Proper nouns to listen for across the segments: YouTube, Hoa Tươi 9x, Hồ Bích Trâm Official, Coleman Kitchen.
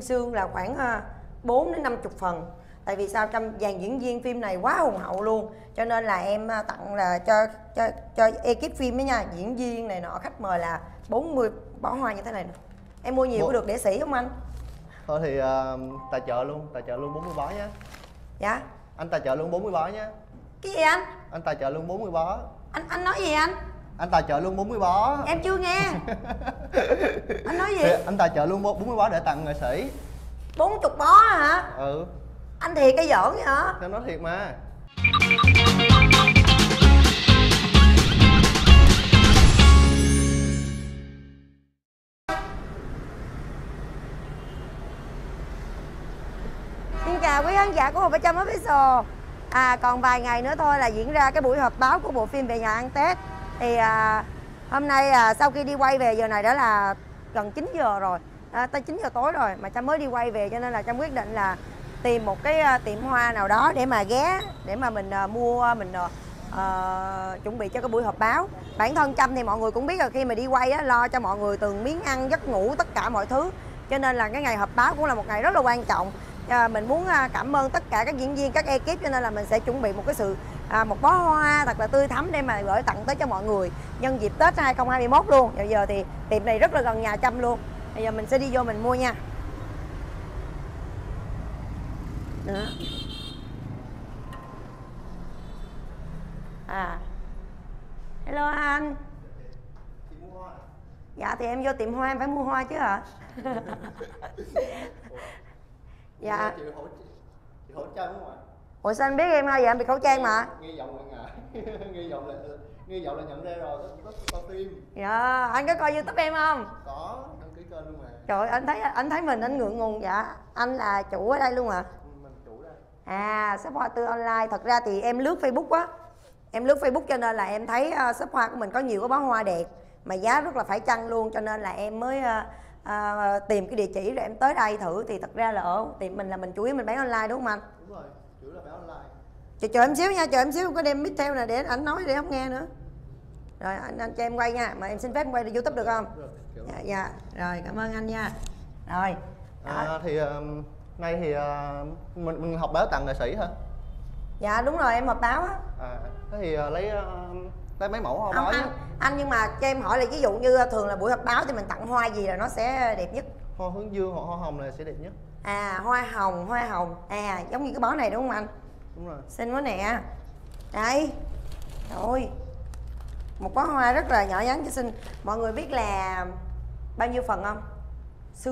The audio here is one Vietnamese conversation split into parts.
xương là khoảng 4 đến 50 phần. Tại vì sao, trong dàn diễn viên phim này quá hùng hậu luôn, cho nên là em tặng là cho ekip phim đó nha, diễn viên này nọ, khách mời là 40 bó hoa như thế này. Em mua nhiều có được để sĩ không anh? Thôi thì tài trợ luôn, 40 bó nhé. Dạ? Anh tài trợ luôn 40 bó nhé. Cái gì anh? Anh tài trợ luôn 40 bó. Anh nói gì anh? Anh tài trợ luôn 40 bó. Em chưa nghe. Anh nói gì? Thì anh tài trợ luôn 40 bó để tặng nghệ sĩ. 40 bó hả? Ừ. Anh thiệt cái giỡn vậy hả? Em nói thiệt mà. Xin chào quý khán giả của Hồ Bích Trâm Official. Còn vài ngày nữa thôi là diễn ra cái buổi họp báo của bộ phim Về Nhà Ăn Tết. Thì hôm nay sau khi đi quay về giờ này đã là gần 9 giờ rồi, tới 9 giờ tối rồi mà Trâm mới đi quay về, cho nên là Trâm quyết định là tìm một cái tiệm hoa nào đó để mà ghé, để mà mình mua, mình chuẩn bị cho cái buổi họp báo. Bản thân Trâm thì mọi người cũng biết là khi mà đi quay á, lo cho mọi người từng miếng ăn, giấc ngủ, tất cả mọi thứ, cho nên là cái ngày họp báo cũng là một ngày rất là quan trọng. Mình muốn cảm ơn tất cả các diễn viên, các ekip, cho nên là mình sẽ chuẩn bị một cái một bó hoa thật là tươi thắm để mà gửi tặng tới cho mọi người nhân dịp Tết 2021 luôn. Bây giờ thì tiệm này rất là gần nhà Trâm luôn. Bây giờ mình sẽ đi vô mình mua nha. Đó. Hello anh. Dạ thì em vô tiệm hoa em phải mua hoa chứ hả? Dạ. Chị khẩu trang đúng không ạ? Ủa sao anh biết em hay vậy? Anh bị khẩu trang mà. Nghe giọng là ngại. Nghe giọng là nhận ra rồi. Có phim. Dạ. Anh có coi YouTube em không? Có. Đăng ký kênh luôn mà. Trời ơi, anh thấy mình anh ngượng ngùng. Dạ. Anh là chủ ở đây luôn hả? Mình chủ đây. Shop Hoa Tươi online. Thật ra thì em lướt Facebook á. Em lướt Facebook cho nên là em thấy shop hoa của mình có nhiều cái bó hoa đẹp mà giá rất là phải chăng luôn, cho nên là em mới tìm cái địa chỉ rồi em tới đây thử. Thì thật ra là ở tiệm mình là mình chủ yếu mình bán online đúng không anh? Đúng rồi, chủ yếu là bán online. Chờ em xíu nha, chờ em xíu, không có đem mic theo nè để anh nói để không nghe nữa. Rồi anh cho em quay nha, mà em xin phép em quay đi YouTube được không? Được. Dạ. Rồi cảm ơn anh nha. Rồi. Thì nay thì mình họp báo tặng nghệ sĩ hả? Dạ đúng rồi, em họp báo á. Thế thì lấy mấy mẫu hoa báo anh, nhưng mà cho em hỏi là ví dụ như thường là buổi họp báo thì mình tặng hoa gì là nó sẽ đẹp nhất? Hoa hướng dương hoặc hoa hồng là sẽ đẹp nhất. Hoa hồng giống như cái bó này đúng không anh? Đúng rồi. Xinh quá nè. Đây. Rồi. Một bó hoa rất là nhỏ nhắn cho xinh. Mọi người biết là bao nhiêu phần không?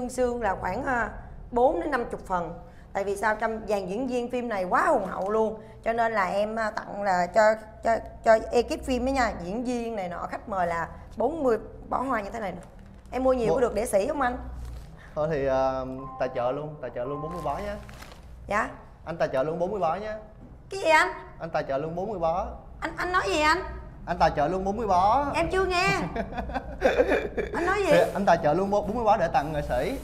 Xương là khoảng 4 đến 50 phần. Tại vì sao, trong dàn diễn viên phim này quá hùng hậu luôn, cho nên là em tặng là cho ekip phim đó nha, diễn viên này nọ, khách mời là 40 bó hoa như thế này. Em mua nhiều có được để sĩ không anh? Thôi thì tài trợ luôn, 40 bó nhé. Dạ? Anh tài trợ luôn 40 bó nhé. Cái gì anh? Anh tài trợ luôn 40 bó. Anh nói gì anh? Anh tài trợ luôn 40 bó. Em chưa nghe. Anh nói gì? Thì anh tài trợ luôn 40 bó để tặng nghệ sĩ.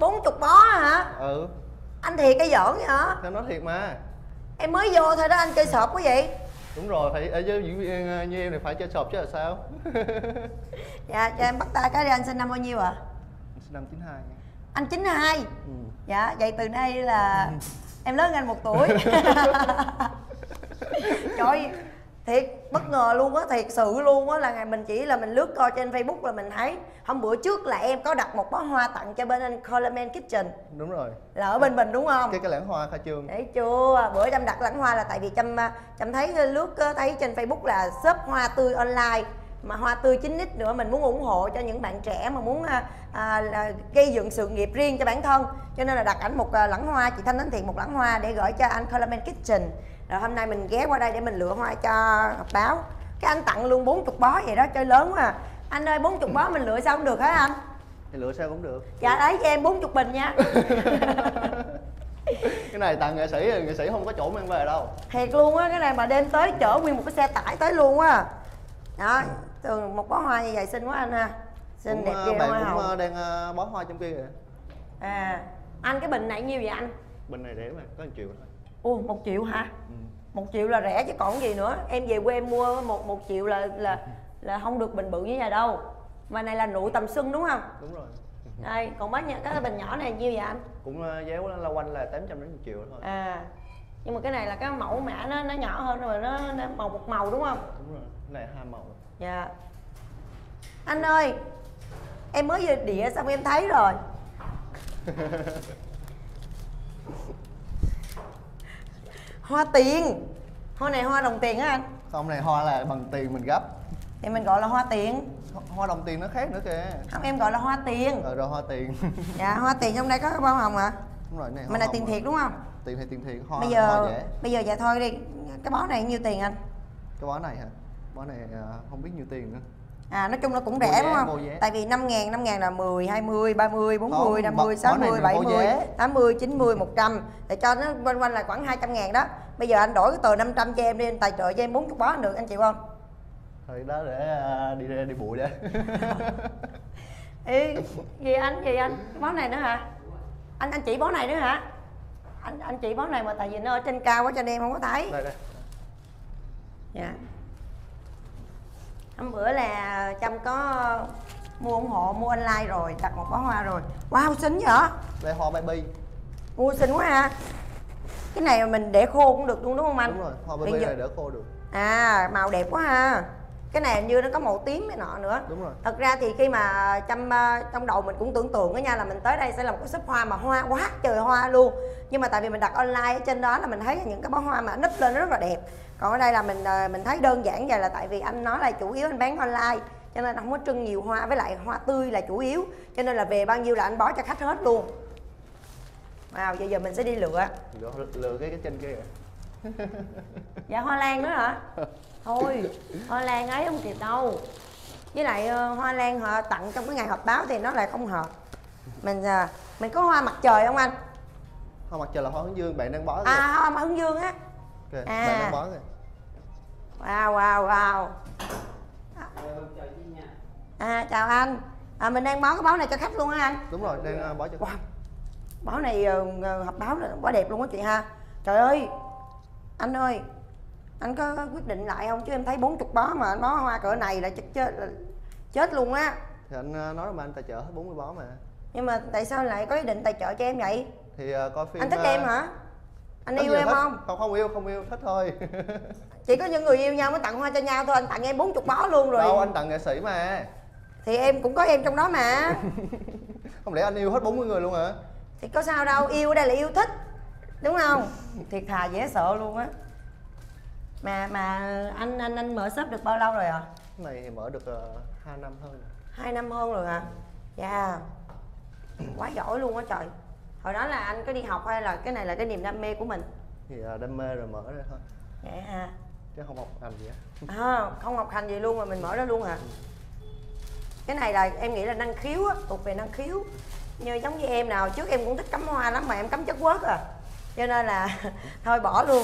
40 bó hả? Ừ. Anh thiệt cái giỡn vậy hả? Em nói thiệt mà. Em mới vô thôi đó, anh chơi sộp quá vậy? Đúng rồi, phải ở với diễn viên như em thì phải chơi sộp chứ là sao. Dạ, cho em bắt tay cái đi. Anh sinh năm bao nhiêu ạ? Anh sinh năm 92. Anh 92? Ừ. Dạ, vậy từ nay là em lớn anh 1 tuổi. Trời, thiệt bất ngờ luôn á, thiệt sự luôn á, là ngày mình chỉ là mình lướt coi trên Facebook là mình thấy. Hôm bữa trước là em có đặt một bó hoa tặng cho bên anh Coleman Kitchen. Đúng rồi. Là ở bên mình đúng không? Cái lãng hoa khai trương. Đấy chưa, bữa Trâm đặt lãng hoa là tại vì Trâm thấy lướt thấy trên Facebook là shop Hoa Tươi online mà Hoa Tươi 9x nữa, mình muốn ủng hộ cho những bạn trẻ mà muốn gây dựng sự nghiệp riêng cho bản thân, cho nên là đặt ảnh một lãng hoa, chị Thanh Thánh Thiện một lãng hoa để gửi cho anh Coleman Kitchen. Rồi hôm nay mình ghé qua đây để mình lựa hoa cho họp báo. Cái anh tặng luôn 40 bó vậy đó, chơi lớn quá à. Anh ơi, 40 bó mình lựa sao không được hả anh? Thì lựa sao cũng được. Dạ đấy, cho em 40 bình nha. Cái này tặng nghệ sĩ không có chỗ mang về đâu. Thiệt luôn á, cái này mà đem tới chở nguyên một cái xe tải tới luôn á. Đó, thường một bó hoa như vậy xinh quá anh ha. Xinh cũng, đẹp ghê hoa hồng. Bạn cũng đang bó hoa trong kia kìa. Anh cái bình này nhiêu vậy anh? Bình này rẻ mà, có 1 triệu thôi. Ủa, 1 triệu hả? Ừ. 1 triệu là rẻ chứ còn gì nữa. Em về quê em mua 1 triệu là không được bình bự như vậy đâu. Mà này là nụ tầm xuân đúng không? Đúng rồi. Đây, còn bánh nha, cái bình nhỏ này nhiêu vậy anh? Cũng déo loanh quanh là 800 đến 1 triệu thôi. À, nhưng mà cái này là cái mẫu mã nó nhỏ hơn rồi, nó màu một màu đúng không? Đúng rồi, cái này hai màu. Dạ. Yeah. Anh ơi, em mới về đĩa xong em thấy rồi. Hoa tiền. Hoa này hoa đồng tiền á anh? Không, này hoa là bằng tiền mình gấp. Thì mình gọi là hoa tiền. Hoa đồng tiền nó khác nữa kìa. Không, em gọi là hoa tiền. Rồi hoa tiền. Dạ, hoa tiền trong đây có bao hồng hả? Đúng rồi, này. Mình là tiền thiệt đúng không? Tiền hay tiền thiệt, hoa bây giờ hoa dễ. Bây giờ dạ thôi đi. Cái bó này nhiêu tiền anh? Cái bó này hả? Bó này không biết nhiêu tiền nữa. À, nói chung nó cũng rẻ đúng không? Tại vì 5.000 là 10, 20, 30, 40, 50, 60, 70, 80, 90, 100 để cho nó quanh quanh là khoảng 200.000 đó. Bây giờ anh đổi cái tờ 500 cho em đi, anh tài trợ cho em 40 bó được, anh chịu không? Thôi đó để đi bụi đó. Ý, gì anh? Bó này nữa hả? Anh chỉ bó này nữa hả? Anh chỉ bó này mà tại vì nó ở trên cao quá cho nên em không có thấy. Đây đây. Dạ. Hôm bữa là Trâm có mua ủng hộ, mua online rồi, đặt một bó hoa rồi. Wow, xinh vậy? Đây hoa baby. Mua xinh quá ha. Cái này mình để khô cũng được luôn đúng không anh? Đúng rồi, hoa baby này để khô được. À, màu đẹp quá ha. Cái này hình như nó có màu tím này nọ nữa. Đúng rồi. Thật ra thì khi mà Trâm trong đầu mình cũng tưởng tượng đó nha, là mình tới đây sẽ là một cái shop hoa mà hoa quá trời hoa luôn. Nhưng mà tại vì mình đặt online ở trên đó là mình thấy những cái bó hoa mà núp lên nó rất là đẹp. Còn ở đây là mình thấy đơn giản vậy là tại vì anh nói là chủ yếu anh bán online cho nên không có trưng nhiều hoa, với lại hoa tươi là chủ yếu cho nên là về bao nhiêu là anh bó cho khách hết luôn. Wow, giờ mình sẽ đi lựa cái trên kia rồi. Dạ hoa lan nữa hả? Thôi hoa lan ấy không kịp đâu, với lại hoa lan họ tặng trong cái ngày họp báo thì nó lại không hợp. Mình có hoa mặt trời không anh? Hoa mặt trời là hoa hướng dương bạn đang bó rồi. À hoa hướng dương á. Okay, à. Bó rồi. Wow wow wow. À chào anh. À, mình đang bó cái bó này cho khách luôn á anh? Đúng rồi, đang bó cho khách. Wow. Bó này hộp báo là quá đẹp luôn á chị ha. Trời ơi, anh có quyết định lại không chứ em thấy 40 bó mà anh bó hoa cỡ này là chết luôn á. Thì anh nói mà anh tài trợ hết 40 bó mà. Nhưng mà tại sao lại có ý định tài trợ cho em vậy? Thì coi phim. Anh thích em hả? Anh yêu em không? Không yêu, thích thôi. Chỉ có những người yêu nhau mới tặng hoa cho nhau thôi, anh tặng em 40 bó luôn rồi. Đâu, anh tặng nghệ sĩ mà. Thì em cũng có em trong đó mà. Không lẽ anh yêu hết 40 người luôn hả? Thì có sao đâu, yêu ở đây là yêu thích. Đúng không? Thiệt thà dễ sợ luôn á. Mà anh mở shop được bao lâu rồi ạ? Cái này thì mở được 2 năm hơn. 2 năm hơn rồi hả? Dạ. Quá giỏi luôn á trời. Hồi đó là anh có đi học hay là cái này là cái niềm đam mê của mình? Thì đam mê rồi mở ra thôi. Vậy hả? Chứ không học hành gì á. À, không học hành gì luôn mà mình mở ra luôn hả? Ừ. Cái này là em nghĩ là năng khiếu á, thuộc về năng khiếu. Như giống như em nào, trước em cũng thích cắm hoa lắm mà em cắm chất quất à. Cho nên là thôi bỏ luôn.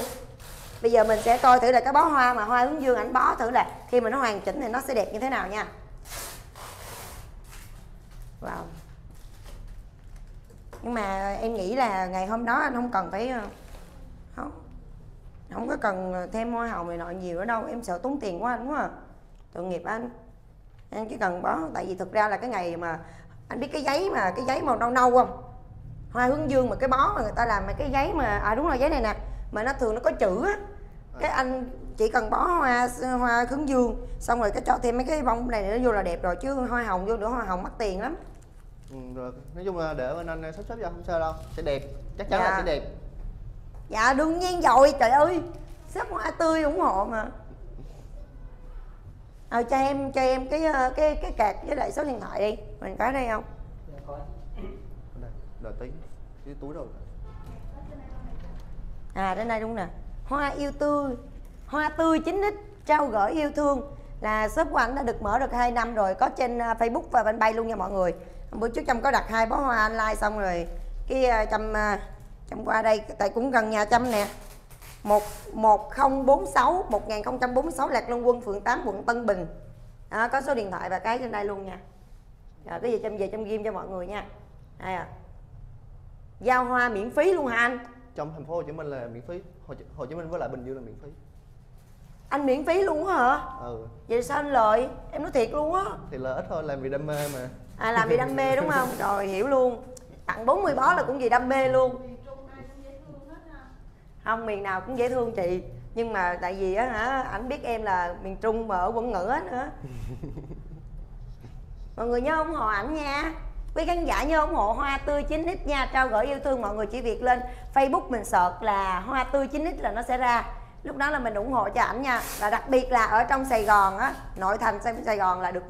Bây giờ mình sẽ coi thử là cái bó hoa mà hoa hướng dương ảnh bó thử là khi mà nó hoàn chỉnh thì nó sẽ đẹp như thế nào nha. Wow. Nhưng mà em nghĩ là ngày hôm đó anh không cần phải không có cần thêm hoa hồng này nọ nhiều nữa đâu, em sợ tốn tiền quá anh quá à. Tội nghiệp anh chỉ cần bó, tại vì thực ra là cái ngày mà anh biết cái giấy mà cái giấy màu nâu nâu không, hoa hướng dương mà cái bó mà người ta làm mà cái giấy mà đúng rồi giấy này nè mà nó thường nó có chữ á, cái anh chỉ cần bó hoa hướng dương xong rồi cái cho thêm mấy cái bông này nó vô là đẹp rồi, chứ hoa hồng vô nữa hoa hồng mắc tiền lắm. Ừ, rồi nói chung là để bên anh sắp xếp ra không sao đâu, sẽ đẹp, chắc chắn dạ. Là sẽ đẹp. Dạ đương nhiên rồi, trời ơi shop hoa tươi ủng hộ mà. À, cho em cái cạc với lại số điện thoại đi, mình có ở đây không? Dạ có. Đợi tí, cái túi rồi. À đến đây đúng nè. Hoa tươi 9x trao gửi yêu thương là shop của anh đã được mở được 2 năm rồi, có trên Facebook và bên bay luôn nha mọi người. Bữa trước Trâm có đặt 2 bó hoa online xong rồi cái Trâm qua đây tại cũng gần nhà Trâm nè. 1046 Lạc Long Quân, phường 8, quận Tân Bình. Đó, có số điện thoại và cái trên đây luôn nha. Rồi cái gì Trâm về Trâm ghim cho mọi người nha. Đây à. Giao hoa miễn phí luôn hả anh? Trong thành phố Hồ Chí Minh là miễn phí, Hồ Chí Minh với lại Bình Dương là miễn phí. Anh miễn phí luôn á hả? Ừ. Vậy sao anh lợi? Em nói thiệt luôn á. Thì lợi ít thôi, làm vì đam mê mà. À, làm vì đam mê đúng không? Rồi hiểu luôn. Tặng 40 bó là cũng vì đam mê luôn. Không, miền nào cũng dễ thương chị. Nhưng mà tại vì á hả, ảnh biết em là miền Trung mà ở Quận Ngữ nữa. Mọi người nhớ ủng hộ ảnh nha. Quý khán giả nhớ ủng hộ Hoa Tươi 9x nha. Trao gửi yêu thương, mọi người chỉ việc lên Facebook mình search là Hoa Tươi 9x là nó sẽ ra. Lúc đó là mình ủng hộ cho ảnh nha. Và đặc biệt là ở trong Sài Gòn á, nội thành Sài Gòn là được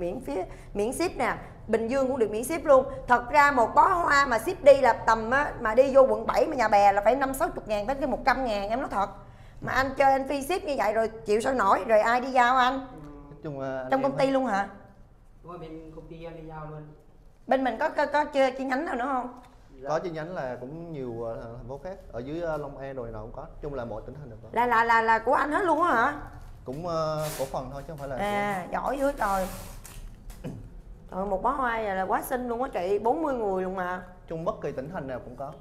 miễn ship nè, Bình Dương cũng được miễn ship luôn. Thật ra một bó hoa mà ship đi là tầm á, mà đi vô quận 7 mà nhà bè là phải 50-60 ngàn, phải cái 100 ngàn, em nói thật. Mà anh cho anh phi ship như vậy rồi chịu sao nổi, rồi ai đi giao anh? Chung là anh trong công ty hết luôn hả? Đúng rồi, bên công ty em đi giao luôn. Bên mình có chi nhánh nào nữa không? Dạ. Có chi nhánh là cũng nhiều thành phố khác, ở dưới Long An rồi nào cũng có. Chung là mọi tỉnh thành được rồi. Là của anh hết luôn á hả? Cũng cổ phần thôi chứ không phải là à của... Giỏi dữ trời. Rồi một bó hoa là quá xinh luôn á chị, 40 người luôn mà. Chung bất kỳ tỉnh thành nào cũng có.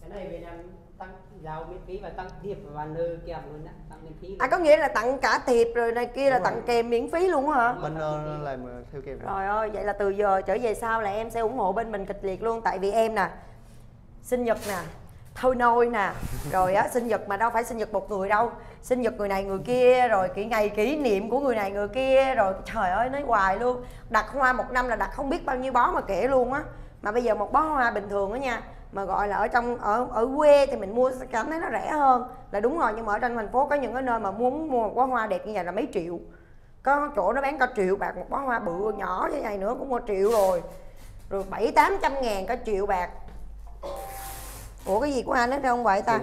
Cái này Việt Nam tăng giao miễn phí và tăng thiệp và banner kèm luôn á, tặng miễn phí. À có nghĩa là tặng cả thiệp rồi này kia. Đúng là rồi, tặng kèm miễn phí luôn hả? Banner làm theo kèm. Rồi ơi, vậy là từ giờ trở về sau là em sẽ ủng hộ bên mình kịch liệt luôn, tại vì em nè, sinh nhật nè, thôi nôi nè, rồi á sinh nhật mà đâu phải sinh nhật một người đâu, sinh nhật người này người kia, rồi ngày kỷ niệm của người này người kia, rồi trời ơi nói hoài luôn. Đặt hoa một năm là đặt không biết bao nhiêu bó mà kể luôn á. Mà bây giờ một bó hoa bình thường đó nha, mà gọi là ở quê thì mình mua cảm thấy nó rẻ hơn là đúng rồi, nhưng mà ở trong thành phố có những cái nơi mà muốn mua một bó hoa đẹp như vậy là mấy triệu, có chỗ nó bán cả triệu bạc một bó hoa bự, nhỏ như này nữa cũng một triệu rồi 700-800 ngàn cả triệu bạc. Ủa cái gì của anh hết không vậy ta?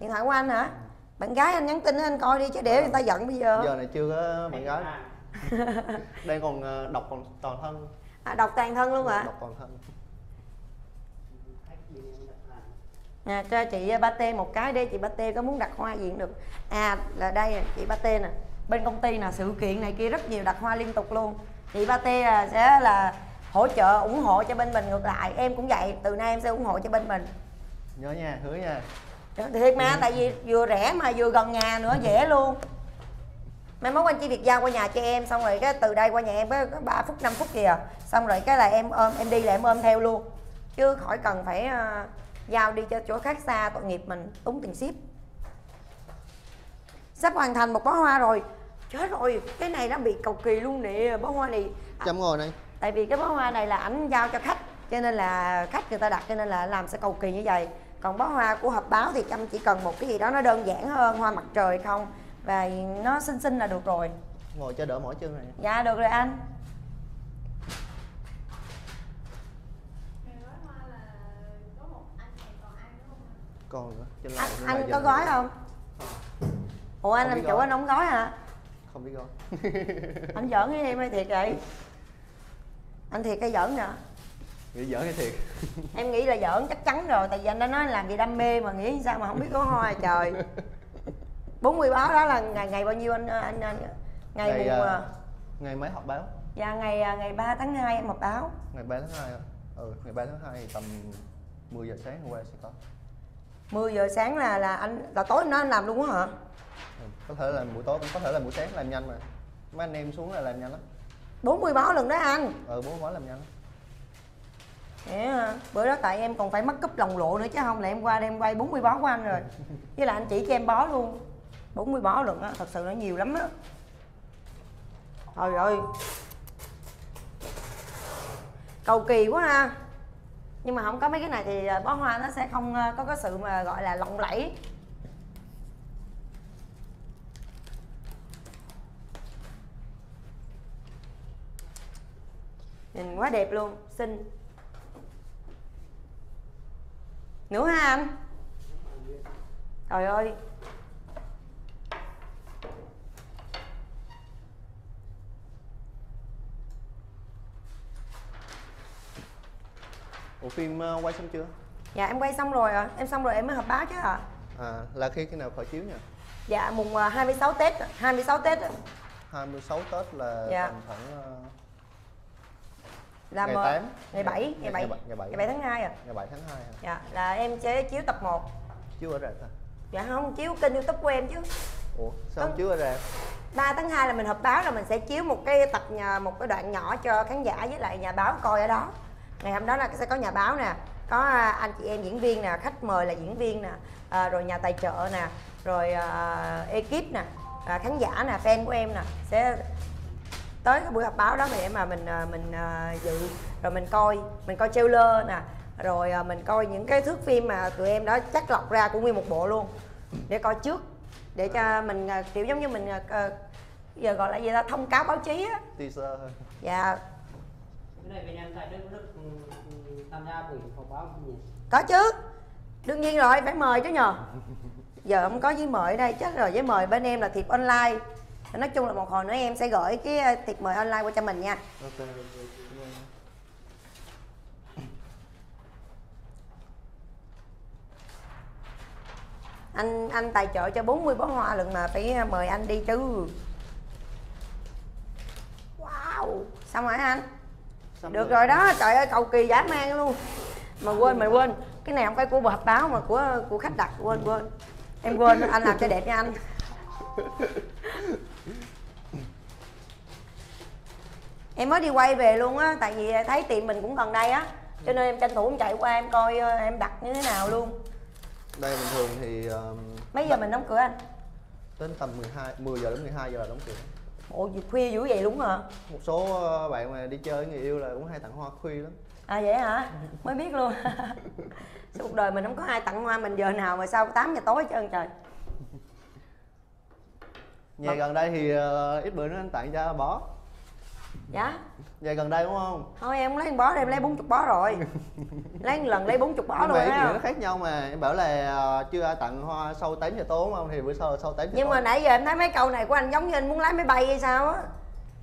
Điện thoại của anh hả? Bạn gái anh nhắn tin anh coi đi chứ để người ta giận bây giờ. Giờ này chưa có bạn gái. Đây còn đọc còn toàn thân. À, đọc toàn thân luôn hả? Đọc toàn thân. À, cho chị Pate một cái đi, chị Pate có muốn đặt hoa gì cũng được. À là đây chị Pate nè, bên công ty nè, sự kiện này kia rất nhiều, đặt hoa liên tục luôn. Chị Pate sẽ là hỗ trợ ủng hộ cho bên mình, ngược lại em cũng vậy, từ nay em sẽ ủng hộ cho bên mình. Nhớ nha, hứa nha. Thiệt mà, tại vì vừa rẻ mà vừa gần nhà nữa, dễ luôn. Mai mốt anh chỉ việc giao qua nhà cho em, xong rồi cái từ đây qua nhà em có 3 phút 5 phút kìa. Xong rồi cái là em đi là em ôm theo luôn. Chứ khỏi cần phải giao đi cho chỗ khác xa, tội nghiệp mình tốn tiền ship. Sắp hoàn thành một bó hoa rồi. Chết rồi, cái này nó bị cầu kỳ luôn nè, bó hoa này. Chấm ngồi này. Tại vì cái bó hoa này là ảnh giao cho khách, cho nên là khách người ta đặt, cho nên là làm sẽ cầu kỳ như vậy. Còn bó hoa của hộp báo thì Trâm chỉ cần một cái gì đó nó đơn giản hơn, hoa mặt trời không, và nó xinh xinh là được rồi. Ngồi cho đỡ mỏi chân này. Dạ được rồi anh. Gói hoa là có một anh này, còn ai nữa không? Còn nữa. Anh có gói không? Ủa anh làm chủ anh không gói hả? Không biết gói. Anh giỡn với em hay thiệt vậy? Anh thiệt hay giỡn nè? Nghĩ giỡn hay thiệt? Em nghĩ là giỡn chắc chắn rồi, tại vì anh đã nói làm vì đam mê mà, nghĩ sao mà không biết có hoa trời. 40 báo đó là ngày bao nhiêu anh ngày mấy họp báo? Dạ ngày 3 tháng 2 em họp báo. Ngày 3 tháng 2 à? Ừ, ngày 3 tháng 2 tầm 10 giờ sáng hôm qua sẽ có. 10 giờ sáng là anh là tối nó anh làm luôn á hả? Ừ, có thể là buổi tối cũng có thể là buổi sáng, làm nhanh mà. Mấy anh em xuống là làm nhanh lắm. 40 báo lần đó anh. Ừ, 40 báo làm nhanh lắm. Yeah. Bữa đó tại em còn phải mất cúp lòng lộ nữa, chứ không là em qua đem quay 40 bó của anh rồi. Với là anh chỉ cho em bó luôn 40 bó luôn á, thật sự nó nhiều lắm á. Trời ơi cầu kỳ quá ha. Nhưng mà không có mấy cái này thì bó hoa nó sẽ không có cái sự mà gọi là lộng lẫy. Nhìn quá đẹp luôn, xinh. Nữa ha anh. Trời ơi. Bộ phim quay xong chưa? Dạ em quay xong rồi ạ. Em xong rồi em mới họp báo chứ ạ. À là khi nào khởi chiếu nhỉ? Dạ mùng 26 Tết. 26 Tết ạ. 26 Tết là dạ, tầm khoảng là ngày 8, ngày 7 tháng 2 à? Ngày 7 tháng 2 à? Dạ, là em sẽ chiếu tập 1. Chiếu ở rạp hả? Dạ không, chiếu kênh YouTube của em chứ. Ủa, sao không chiếu ở rạp? 3 tháng 2 là mình họp báo, là mình sẽ chiếu một cái tập một cái đoạn nhỏ cho khán giả với lại nhà báo coi ở đó. Ngày hôm đó là sẽ có nhà báo nè, có anh chị em diễn viên nè, khách mời là diễn viên nè, rồi nhà tài trợ nè, rồi ekip nè, khán giả nè, fan của em nè, sẽ tới cái buổi họp báo đó để mà mình dự, rồi mình coi trailer nè, rồi mình coi những cái thước phim mà tụi em đó chắc lọc ra của nguyên một bộ luôn để coi trước, để cho mình kiểu giống như mình giờ gọi là gì ta, thông cáo báo chí á. Teaser. Dạ. Cái này bên em tại Đức có tham gia buổi họp báo không nhỉ? Có chứ, đương nhiên rồi, phải mời chứ nhờ. Giờ không có giấy mời ở đây, chắc rồi giấy mời bên em là thiệp online. Nói chung là một hồi nữa em sẽ gửi cái thiệp mời online qua cho mình nha. Okay. Anh tài trợ cho 40 bó hoa lận mà phải mời anh đi chứ. Wow, xong rồi anh. Xong được rồi đó, trời ơi cầu kỳ dã man luôn. Mà quên, mình quên. Cái này không phải của họp báo mà của khách đặt, quên. Em quên, anh làm cho đẹp nha anh. Em mới đi quay về luôn á, tại vì thấy tiệm mình cũng gần đây á, cho nên em tranh thủ em chạy qua em coi em đặt như thế nào luôn. Đây bình thường thì mấy giờ mình đóng cửa anh? Đến tầm 10 giờ đến 12 giờ là đóng cửa. Ồ, khuya dữ vậy luôn hả? Một số bạn mà đi chơi người yêu là cũng hay tặng hoa khuya lắm. À vậy hả? Mới biết luôn. Cuộc đời mình không có ai tặng hoa mình giờ nào mà sau 8 giờ tối hết trơn trời. Nhà gần đây thì ít bữa nữa anh tặng cho bó. Dạ? Nhà gần đây đúng không? Thôi em không lấy bó, em lấy 40 bó rồi. Lấy lần lấy 40 bó luôn á. Nó khác nhau mà, em bảo là chưa ai tặng hoa sau 8 giờ tối không? Thì bữa sau là sau 8 giờ tối. Nhưng mà nãy giờ em thấy mấy câu này của anh giống như anh muốn lái máy bay hay sao á.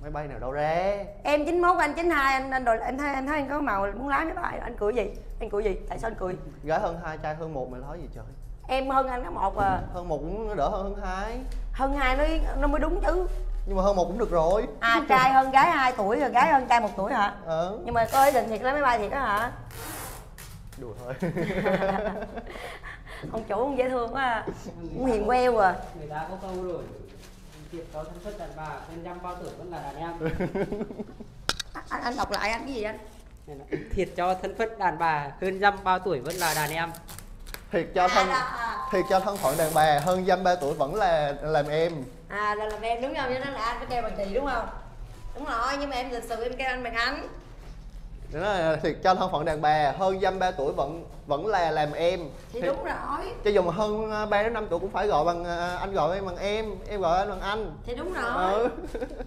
Máy bay nào đâu ra. Em 91, anh 92, anh rồi em thấy anh có màu muốn lái máy bay, anh cười gì? Anh cười gì? Tại sao anh cười? Gái hơn 2 trai hơn 1 mà nói gì trời. Em hơn anh có 1 à. Hơn 1 cũng đỡ hơn 2. Hơn 2 nó mới đúng chứ. Nhưng mà hơn 1 cũng được rồi. À trai hơn gái 2 tuổi rồi gái hơn trai 1 tuổi hả? Ừ. Nhưng mà có ý định thiệt lấy máy bay thiệt đó hả? Đùa thôi. Ông chủ cũng dễ thương quá, cũng hiền queo à. Người ta có câu rồi, thiệt có thân xuất đàn bà, nên dăm bao tử vẫn là đàn em. Anh đọc lại anh cái gì anh? Thiệt cho thân phận đàn bà, hơn dăm bao tuổi vẫn là đàn em. Thiệt cho thân phận đàn bà, hơn dăm ba tuổi vẫn là làm em. À là làm em đúng không? Cho nên là anh phải kêu bằng chị đúng không? Đúng rồi, nhưng mà em lịch sự em kêu anh bằng anh. Đúng rồi, thiệt cho thân phận đàn bà, hơn dăm ba tuổi vẫn là làm em. Thì đúng rồi. Cho dù mà hơn 3 đến 5 tuổi cũng phải gọi bằng anh, gọi em bằng em gọi anh bằng anh. Thì đúng rồi. Ừ.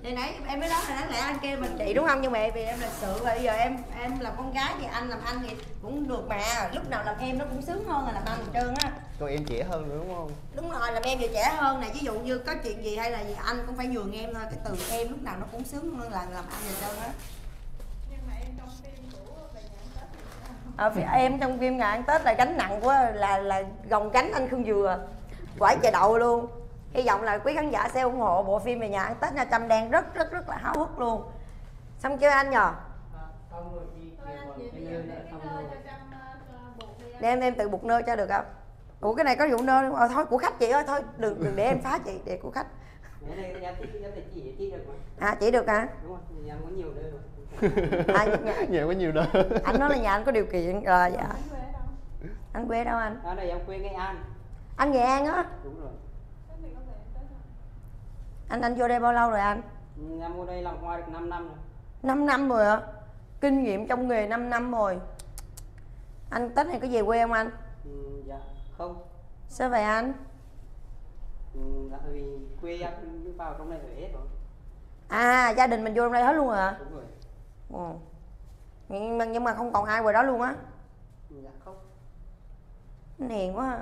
Thì nãy em mới nói là đáng lẽ anh kêu bằng chị đúng không? Nhưng mà vì em lịch sự rồi, bây giờ em làm con gái thì anh làm anh thì cũng được mà. Lúc nào làm em nó cũng sướng hơn là làm anh hết trơn á. Còn em trẻ hơn nữa đúng không? Đúng rồi, làm em vừa trẻ hơn nè, ví dụ như có chuyện gì hay là gì anh cũng phải nhường em thôi. Cái từ em lúc nào nó cũng sướng hơn là làm anh hết trơn á. Em trong phim Ngày Ăn Tết là gánh nặng của là gồng gánh anh Khương Dừa, quải chè đậu luôn. Hy vọng là quý khán giả sẽ ủng hộ bộ phim Về Nhà Ăn Tết nha. Trâm đang rất là háo hức luôn. Xong chưa anh nhờ? Để em tự bột nơ cho được không? Ủa cái này có vụ nơ không? Thôi của khách chị ơi, thôi đừng để em phá chị, để của khách. À chỉ được hả? À, nhà có nhiều nơi. Anh nói là nhà anh có điều kiện rồi. Dạ. Anh quê đâu anh? Ở đây em quê Nghệ An. Anh Nghệ An á? Đúng rồi. Anh vô đây bao lâu rồi anh? Em vô đây làm hoa được 5 năm rồi. 5 năm rồi ạ? Kinh nghiệm trong nghề 5 năm rồi. Anh Tết này có về quê không anh? Dạ không. Sao vậy anh? Dạ vì quê em vào trong này hết rồi. À gia đình mình vô trong đây hết luôn hả? Đúng rồi. Ừ. Nhưng mà không còn ai ngoài đó luôn á? Dạ không. Hiền quá ha.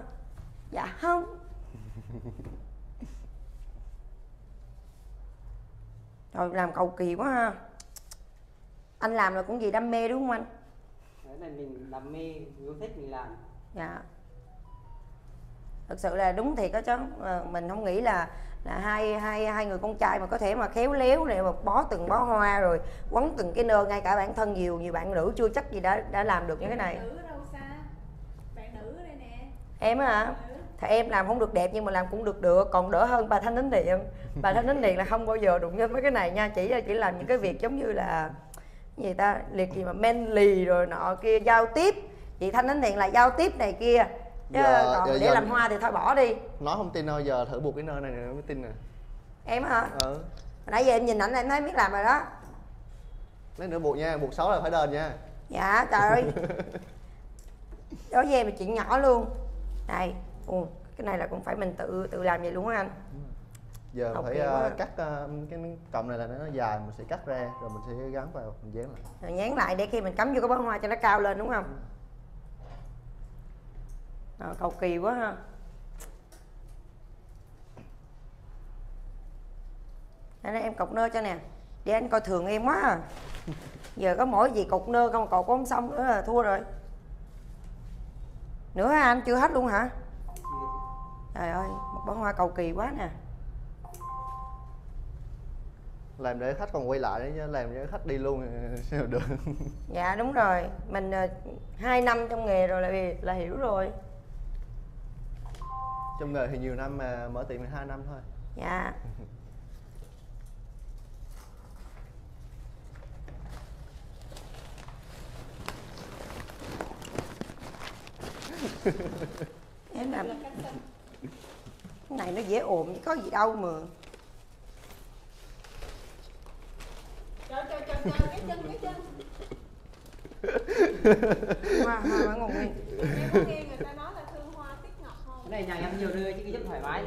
Dạ không. Rồi làm cầu kỳ quá ha. Anh làm là cũng gì đam mê đúng không anh? Đấy là mình đam mê, yêu thích mình làm. Dạ. Thực sự là đúng thiệt đó chứ, mình không nghĩ là hai người con trai mà có thể mà khéo léo này mà bó từng bó hoa rồi quấn từng cái nơ, ngay cả bản thân nhiều bạn nữ chưa chắc gì đã làm được những cái này. Bạn nữ ở đâu xa? Bạn nữ ở đây nè. Em hả? Thì em làm không được đẹp nhưng mà làm cũng được được, còn đỡ hơn bà Thanh Nín Điện. Bà Thanh Nín Điện là không bao giờ đụng vô mấy cái này nha, chỉ làm những cái việc giống như là gì ta, liệt gì mà manly rồi nọ kia, giao tiếp. Chị Thanh Nín Điện là giao tiếp này kia. Chứ giờ, còn giờ, để giờ làm hoa thì thôi bỏ đi. Nói không tin đâu, giờ thử buộc cái nơi này nó mới tin nè. Em hả? Ừ. Nãy giờ em nhìn ảnh em thấy biết làm rồi đó. Lấy nữa buộc nha, buộc xấu là phải đền nha. Dạ trời ơi. Đối với em là chuyện nhỏ luôn. Này, cái này là cũng phải mình tự làm vậy luôn á anh. Giờ học phải cắt cái cọng này là nó dài, mình sẽ cắt ra rồi mình sẽ gắn vào, mình dán lại. Rồi dán lại để khi mình cắm vô cái bó hoa cho nó cao lên đúng không? Ừ. Cầu kỳ quá ha. Đây em cột nơ cho nè. Để anh coi thường em quá à. Giờ có mỗi gì cột nơ không cột cũng xong nữa là thua rồi. Nữa hả anh? Chưa hết luôn hả? Trời ơi, một bó hoa cầu kỳ quá nè. Làm để khách còn quay lại nữa chứ, làm để khách đi luôn sao được. Dạ đúng rồi, mình 2 năm trong nghề rồi là hiểu rồi. Trong nghề thì nhiều năm mà mở tiệm 2 năm thôi. Dạ. Em làm cái này nó dễ ồn chứ có gì đâu mà. Trời, cái chân. Hoa ngồi nguyên. Em có nghe người ta nói là thương hoa tiếc ngọc không? Cái này nhà em nhiều nơi chứ giúp thoải mái.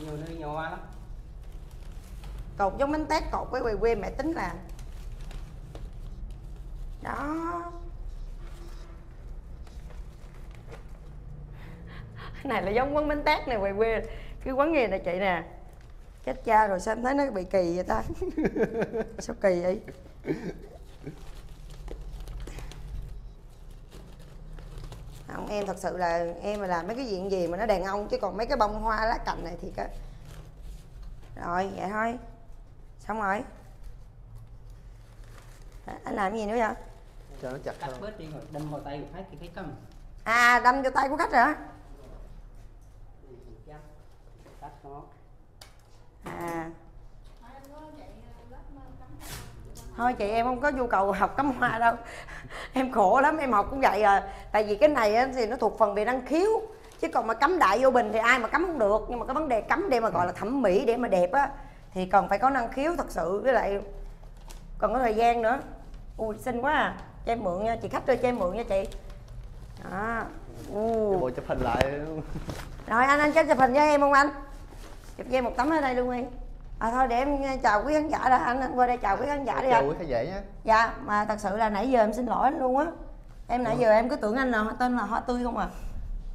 Nhiều nơi nhiều hoa lắm. Cột giống bánh tét, cột cái quê mẹ tính làm. Đó. Cái này là giống quán bánh tét này về quê. Cái quán nghề này chị nè. Chết cha rồi sao em thấy nó bị kỳ vậy ta? Sao kỳ vậy? Không, em thật sự là em mà làm mấy cái diện gì mà nó đàn ông, chứ còn mấy cái bông hoa lá cành này thì cái... Rồi vậy thôi. Xong rồi. Anh làm cái gì nữa vậy? Cho nó chặt hơn. Cắt bớt đi rồi đâm vào tay của khách thì khách cầm. À đâm vào tay của khách hả? Cắt nó. À. Thôi chị em không có nhu cầu học cắm hoa đâu. Em khổ lắm, em học cũng vậy à. Tại vì cái này thì nó thuộc phần về năng khiếu, chứ còn mà cắm đại vô bình thì ai mà cắm không được. Nhưng mà cái vấn đề cắm để mà gọi là thẩm mỹ, để mà đẹp á, thì cần phải có năng khiếu thật sự, với lại còn có thời gian nữa. Ui xinh quá à. Cho em mượn nha, chị khách ơi cho em mượn nha chị. Đó. Bộ chụp hình lại. Rồi anh chụp hình với em không anh? Chụp cho em một tấm ở đây luôn đi. À thôi để em chào quý khán giả đã anh qua đây chào quý khán giả đi anh. Chào quý khán giả nhé. Dạ, mà thật sự là nãy giờ em xin lỗi anh luôn á. Em nãy giờ em cứ tưởng anh là tên là Hoa Tươi không à.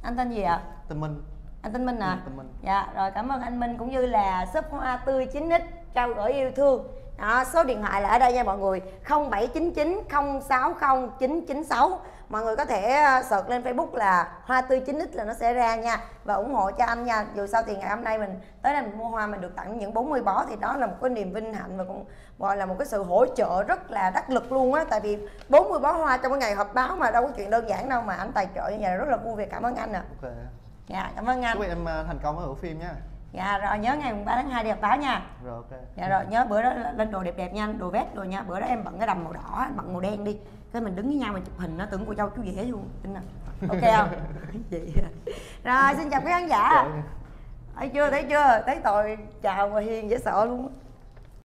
Anh tên gì ạ? À? Tên Minh. Anh tên Minh à? Ừ, tên Minh. Dạ, rồi cảm ơn anh Minh cũng như là shop Hoa Tươi 9x trao gửi yêu thương. Đó, số điện thoại là ở đây nha mọi người, 0799060996. Mọi người có thể search lên Facebook là Hoa Tươi 9x là nó sẽ ra nha. Và ủng hộ cho anh nha. Dù sao thì ngày hôm nay mình tới đây mình mua hoa, mình được tặng những 40 bó thì đó là một cái niềm vinh hạnh và cũng gọi là một cái sự hỗ trợ rất là đắc lực luôn á. Tại vì 40 bó hoa trong cái ngày họp báo mà đâu có chuyện đơn giản đâu mà anh tài trợ như vậy là rất là vui vẻ. Cảm ơn anh ạ. Ok. Dạ, cảm ơn anh. Chúc em thành công ở bộ phim nha. Dạ rồi nhớ ngày 3 tháng 2 đi họp báo nha. Rồi ok. Dạ rồi nhớ bữa đó lên đồ đẹp đẹp nha, đồ vest rồi nha. Bữa đó em bận cái đầm màu đỏ, anh bận màu đen đi. Cái mình đứng với nhau mà chụp hình nó tưởng cô dâu chú rể luôn. Tính nào. Ok không? Rồi xin chào quý khán giả. Thấy chưa? Thấy tội chào mà hiền dễ sợ luôn.